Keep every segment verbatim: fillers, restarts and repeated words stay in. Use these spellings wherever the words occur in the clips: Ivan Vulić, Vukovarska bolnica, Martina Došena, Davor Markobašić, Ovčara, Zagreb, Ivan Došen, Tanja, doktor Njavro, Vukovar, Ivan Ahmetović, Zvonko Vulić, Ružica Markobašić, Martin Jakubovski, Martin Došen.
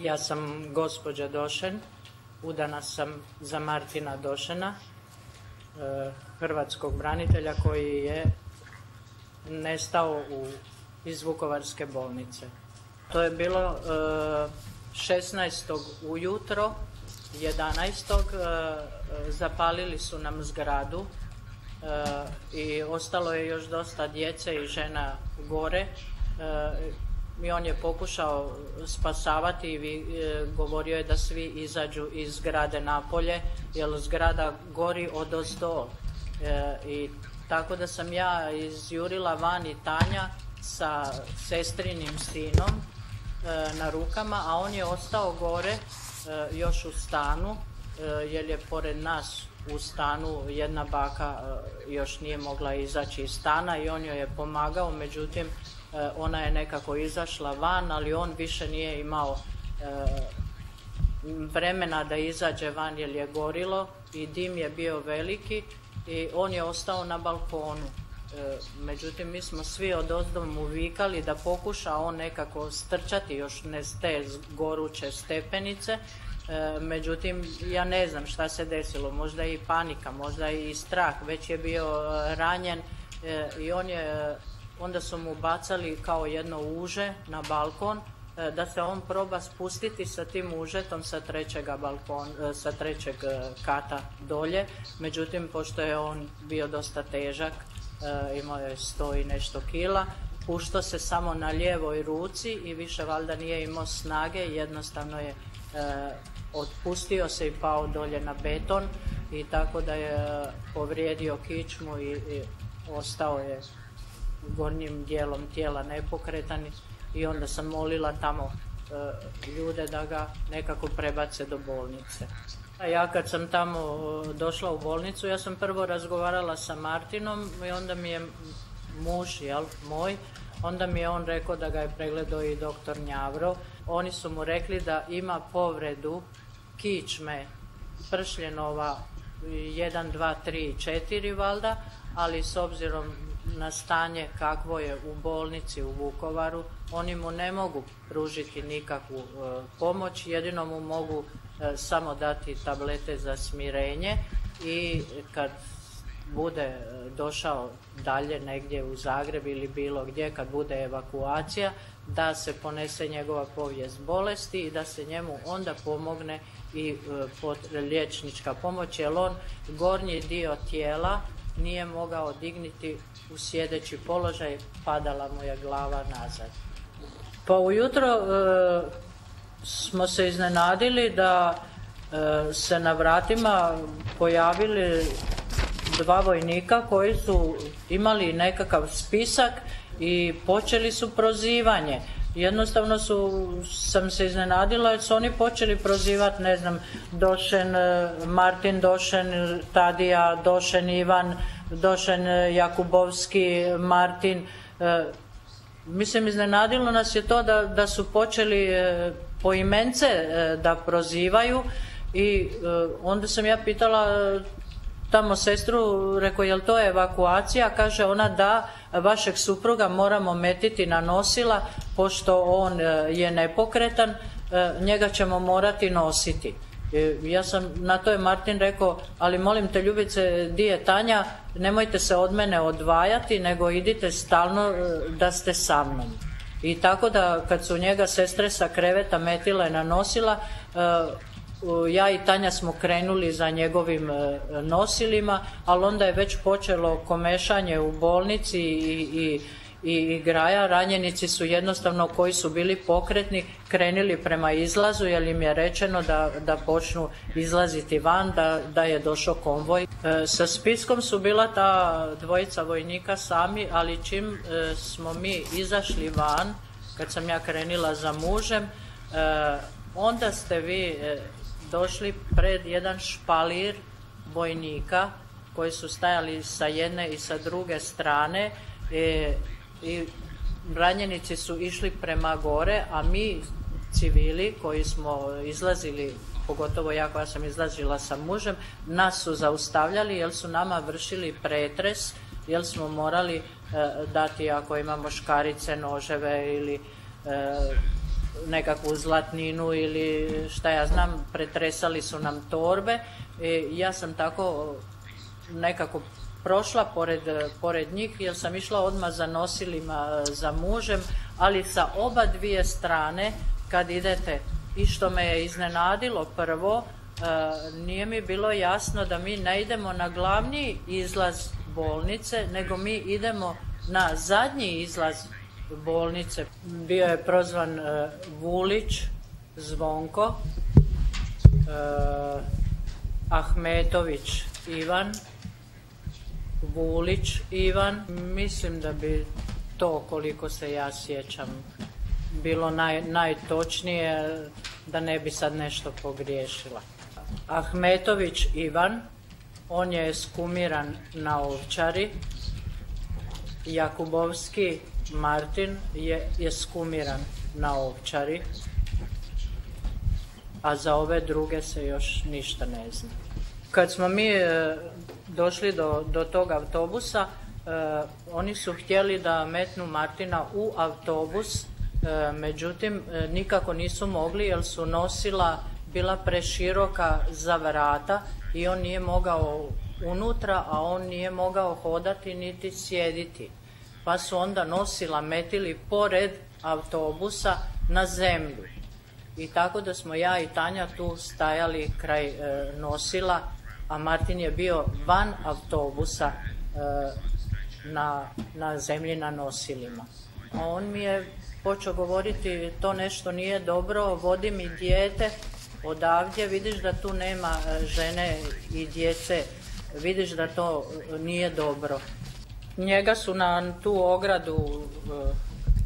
Ja sam gospođa Došen, udana sam za Martina Došena, hrvatskog branitelja koji je nestao iz Vukovarske bolnice. To je bilo šesnaestog ujutro, jedanaestog zapalili su nam zgradu i ostalo je još dosta djece i žena gore. I on je pokušao spasavati i govorio je da svi izađu iz zgrade napolje, jer zgrada gori odozdo. I tako da sam ja izjurila van i Tanja sa sestrinim sinom na rukama, a on je ostao gore još u stanu, jer je pored nas u stanu jedna baka još nije mogla izaći iz stana i on joj je pomagao, međutim ona je nekako izašla van, ali on više nije imao vremena da izađe van jer je gorilo i dim je bio veliki i on je ostao na balkonu. Međutim, mi smo svi odozdo mu vikali da pokuša on nekako strčati još s te goruće stepenice. Međutim, ja ne znam šta se desilo, možda i panika, možda i strah, već je bio ranjen i on je... Onda su mu bacali kao jedno uže na balkon da se on proba spustiti sa tim užetom sa trećeg kata dolje. Međutim, pošto je on bio dosta težak, imao je sto i nešto kila, puštao se samo na lijevoj ruci i više valjda nije imao snage, jednostavno je otpustio se i pao dolje na beton i tako da je povrijedio kičmu i ostao je gornjim dijelom tijela nepokretan i onda sam molila tamo ljude da ga nekako prebace do bolnice. Ja kad sam tamo došla u bolnicu, ja sam prvo razgovarala sa Martinom i onda mi je muž, jel, moj, onda mi je on rekao da ga je pregledao i doktor Njavro. Oni su mu rekli da ima povredu kičme, pršljenova jedan, dva, tri, četiri valjda, ali s obzirom na stanje kakvo je u bolnici u Vukovaru, oni mu ne mogu pružiti nikakvu pomoć, jedino mu mogu samo dati tablete za smirenje i kad bude došao dalje negdje u Zagreb ili bilo gdje, kad bude evakuacija, da se ponese njegova povijest bolesti i da se njemu onda pomogne i liječnička pomoć, jer on gornji dio tijela nije mogao dignuti u sjedeći položaj, padala mu je glava nazad. Pa ujutro smo se iznenadili da se na vratima pojavili dva vojnika koji su imali nekakav spisak i počeli su prozivanje. Jednostavno su, sam se iznenadila jer su oni počeli prozivati, ne znam, Došen, Martin Došen, Tadija, Došen Ivan, Došen Jakubovski, Martin. Mislim, iznenadilo nas je to da, da su počeli po imence da prozivaju i onda sam ja pitala tamo sestru, rekao, je li to evakuacija? Kaže ona, da, vašeg supruga moramo metiti na nosila, pošto on je nepokretan, njega ćemo morati nositi. Ja sam, na to je Martin rekao, ali molim te ljubice, di je Tanja, nemojte se od mene odvajati, nego idite stalno da ste sa mnom. I tako da, kad su njega sestre sa kreveta metile na nosila, ja i Tanja smo krenuli za njegovim nosilima, ali onda je već počelo komešanje u bolnici i igraja. Ranjenici su jednostavno, koji su bili pokretni, krenili prema izlazu jer im je rečeno da počnu izlaziti van, da je došao konvoj. Sa spiskom su bila ta dvojica vojnika sami, ali čim smo mi izašli van, kad sam ja krenila za mužem, onda ste vi došli pred jedan špalir vojnika koji su stajali sa jedne i sa druge strane i ranjenici su išli prema gore, a mi civili koji smo izlazili, pogotovo ja koja sam izlazila sa mužem, nas su zaustavljali jer su nama vršili pretres, jer smo morali dati, ako imamo škarice, noževe ili nekakvu zlatninu ili šta ja znam, pretresali su nam torbe. Ja sam tako nekako prošla pored njih jer sam išla odmah za nosilima za mužem, ali sa oba dvije strane kad idete. I što me je iznenadilo prvo, nije mi bilo jasno da mi ne idemo na glavni izlaz bolnice, nego mi idemo na zadnji izlaz bolnice. Bio je prozvan Vulić, Zvonko, Ahmetović, Ivan, Vulić, Ivan. Mislim da bi to, koliko se ja sjećam, bilo najtočnije, da ne bi sad nešto pogriješila. Ahmetović Ivan, on je skumiran na Ovčari. Jakubovski Martin je skumiran na Ovčari. A za ove druge se još ništa ne zna. Kad smo mi došli do tog autobusa, oni su htjeli da metnu Martina u autobus, međutim nikako nisu mogli jer su nosila bila preširoka za vrata i on nije mogao unutra, a on nije mogao hodati niti sjediti. Pa su onda nosila metili pored autobusa na zemlju. I tako da smo ja i Tanja tu stajali kraj nosila, a Martin je bio van autobusa na zemlji na nosilima. A on mi je počeo govoriti, to nešto nije dobro, vodi mi dijete odavdje, vidiš da tu nema žene i djece, vidiš da to nije dobro. Njega su na tu ogradu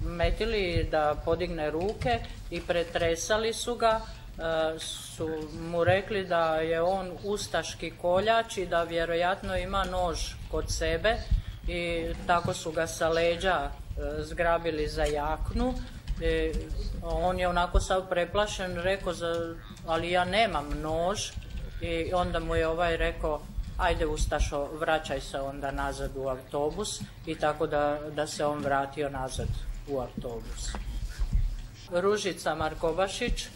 metili da podigne ruke i pretresali su ga, su mu rekli da je on ustaški koljač i da vjerojatno ima nož kod sebe i tako su ga sa leđa zgrabili za jaknu. On je onako sav preplašen, rekao, ali ja nemam nož. I onda mu je ovaj rekao, ajde ustašo, vraćaj se onda nazad u autobus. I tako da se on vratio nazad u autobus. Ružica Markobašić,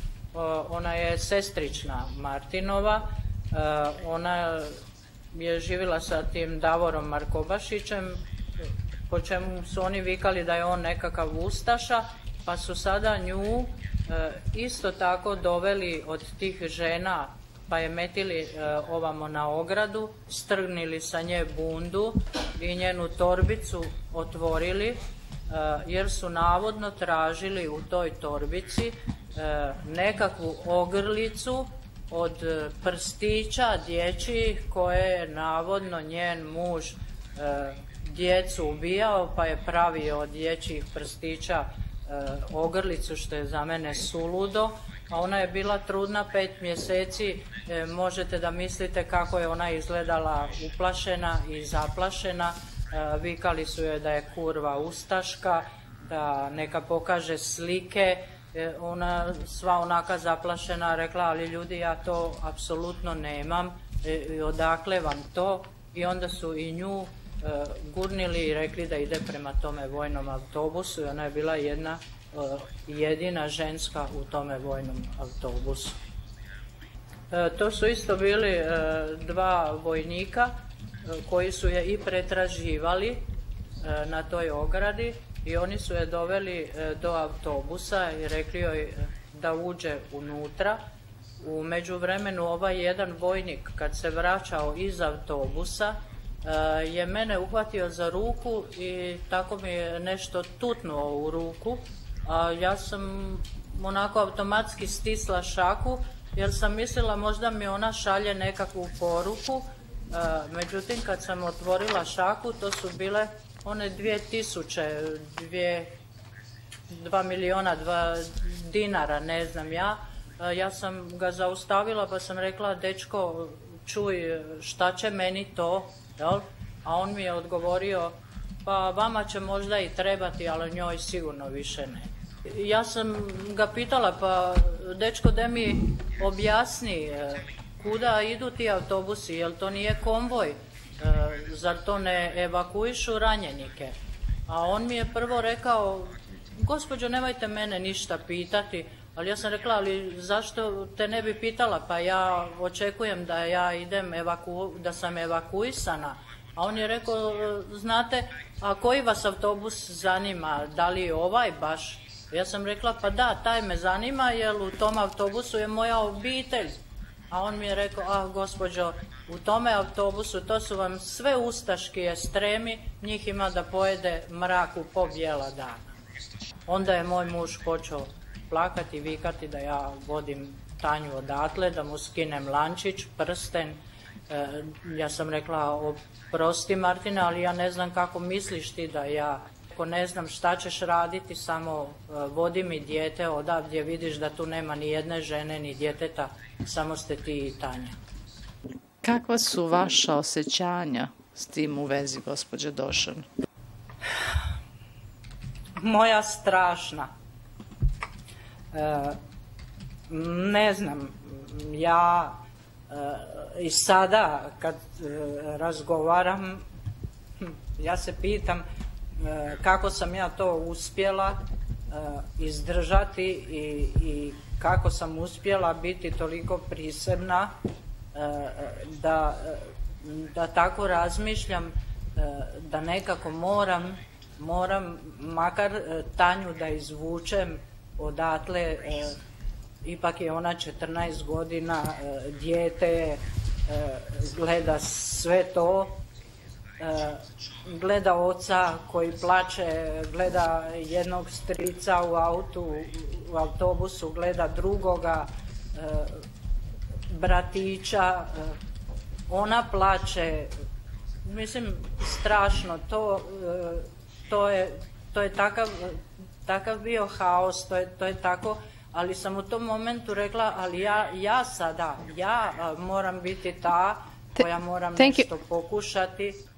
ona je sestrična Martinova. Ona je živjela sa tim Davorom Markobašićem, po čemu su oni vikali da je on nekakav ustaša, pa su sada nju isto tako doveli od tih žena, pa je metili ovamo na ogradu, strgnili sa nje bundu i njenu torbicu otvorili, jer su navodno tražili u toj torbici nekakvu ogrlicu od prstića dječjih koje je navodno njen muž djecu ubijao, pa je pravio od dječjih prstića ogrlicu, što je za mene suludo. A ona je bila trudna pet mjeseci, možete da mislite kako je ona izgledala uplašena i zaplašena. Vikali su joj da je kurva ustaška, da neka pokaže slike. Ona sva onaka zaplašena rekla, ali ljudi, ja to apsolutno nemam, odakle vam to? I onda su i nju gurnili i rekli da ide prema tome vojnom autobusu i ona je bila jedna jedina ženska u tome vojnom autobusu. To su isto bili dva vojnika koji su je i pretraživali na toj ogradi i oni su je doveli do autobusa i rekli joj da uđe unutra. U međuvremenu ovaj jedan vojnik kad se vraćao iz autobusa je mene uhvatio za ruku i tako mi je nešto tutnuo u ruku, a ja sam onako automatski stisla šaku jer sam mislila možda mi ona šalje nekakvu poruku. Međutim, kad sam otvorila šaku, to su bile one dvije tisuće, dva milijuna, dva dinara, ne znam ja. Ja sam ga zaustavila pa sam rekla, dečko, čuj, šta će meni to? A on mi je odgovorio, pa vama će možda i trebati, ali njoj sigurno više ne. Ja sam ga pitala, pa dečko, da mi objasni kuda idu ti autobusi, jel to nije konvoj, zar to ne evakuišu ranjenike? A on mi je prvo rekao, gospođo, nemojte mene ništa pitati, ali ja sam rekla, ali zašto te ne bi pitala, pa ja očekujem da ja idem, da sam evakuisana. A on je rekao, znate, a koji vas autobus zanima, da li je ovaj baš? Ja sam rekla, pa da, taj me zanima, jer u tom autobusu je moja obitelj. A on mi je rekao, ah, gospođo, u tome autobusu, to su vam sve ustaški estremi, njih ima da pojede mrak u po bijela dana. Onda je moj muž počeo plakati i vikati da ja vodim Tanju odatle, da mu skinem lančić, prsten. Ja sam rekla, oprosti Martina, ali ja ne znam kako misliš ti da ja, ako ne znam šta ćeš raditi, samo vodi mi dijete odavdje, vidiš da tu nema ni jedne žene, ni djeteta, samo ste ti i Tanja. Kakva su vaša osjećanja s tim u vezi, gospođe Došen? Moja strašna. Ne znam, ja i sada kad razgovaram, ja se pitam kako sam ja to uspjela izdržati i kako sam uspjela biti toliko prisebna da tako razmišljam, da nekako moram, moram makar Tanju da izvučem odatle, ipak je ona četrnaest godina, dijete, gleda sve to, gleda oca koji plače, gleda jednog strica u autu, u autobusu, gleda drugoga, bratića, ona plače, mislim, strašno, to je takav bio haos, to je tako, ali sam u tom momentu rekla, ali ja sada, ja moram biti ta koja moram nešto pokušati.